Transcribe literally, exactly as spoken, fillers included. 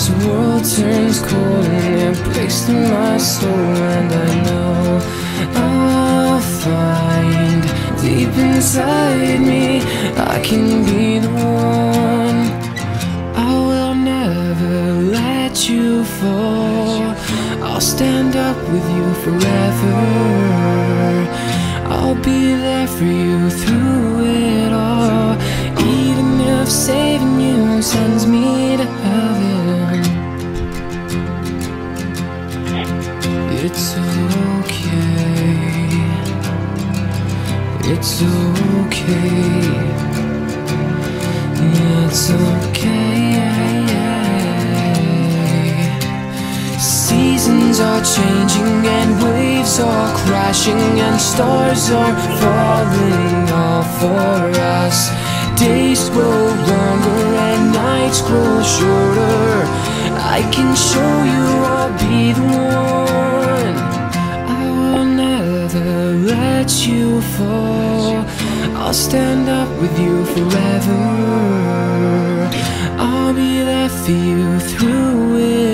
this world turns cold and it breaks through my soul, and I know I'll find deep inside me I can be the one. I will never let you fall, I'll stand up with you forever. I'll be there for you through it all, even if saving you sends me to heaven. It's okay, it's okay, it's okay. Seasons are changing and waves are crashing and stars are falling all for us. Days grow longer and nights grow shorter. I can show you I'll be the one. I will never let you fall, I'll stand up with you forever. I'll be there for you through it.